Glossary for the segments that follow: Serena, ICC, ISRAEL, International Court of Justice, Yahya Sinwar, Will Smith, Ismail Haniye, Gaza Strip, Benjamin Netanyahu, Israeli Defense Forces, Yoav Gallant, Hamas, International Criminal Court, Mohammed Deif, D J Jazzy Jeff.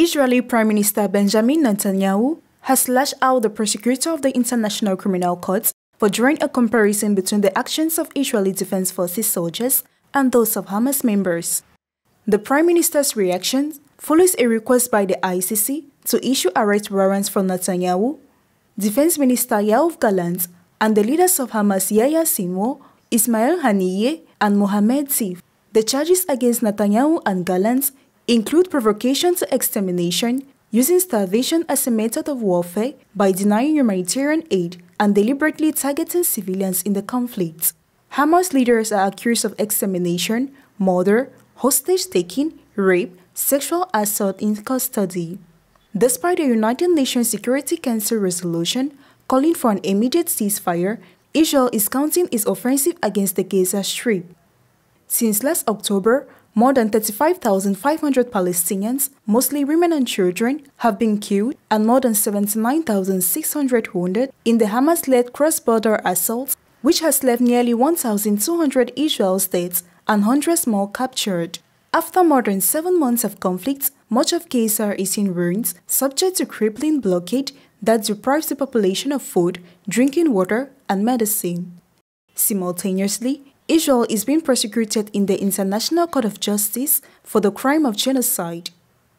Israeli Prime Minister Benjamin Netanyahu has lashed out the prosecutor of the International Criminal Court for drawing a comparison between the actions of Israeli Defense Forces soldiers and those of Hamas members. The Prime Minister's reaction follows a request by the ICC to issue arrest warrants for Netanyahu, Defense Minister Yoav Gallant, and the leaders of Hamas Yahya Sinwar, Ismail Haniye, and Mohammed Deif. The charges against Netanyahu and Gallant include provocation to extermination, using starvation as a method of warfare by denying humanitarian aid, and deliberately targeting civilians in the conflict. Hamas leaders are accused of extermination, murder, hostage-taking, rape, sexual assault in custody. Despite a United Nations Security Council resolution calling for an immediate ceasefire, Israel is counting its offensive against the Gaza Strip. Since last October, more than 35,500 Palestinians, mostly women and children, have been killed and more than 79,600 wounded in the Hamas-led cross-border assault, which has left nearly 1,200 Israeli dead and hundreds more captured. After more than 7 months of conflict, much of Gaza is in ruins, subject to crippling blockade that deprives the population of food, drinking water, and medicine. Simultaneously, Israel is being prosecuted in the International Court of Justice for the crime of genocide.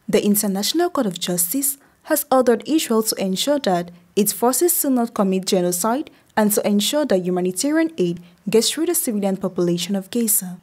The International Court of Justice has ordered Israel to ensure that its forces do not commit genocide and to ensure that humanitarian aid gets through the civilian population of Gaza.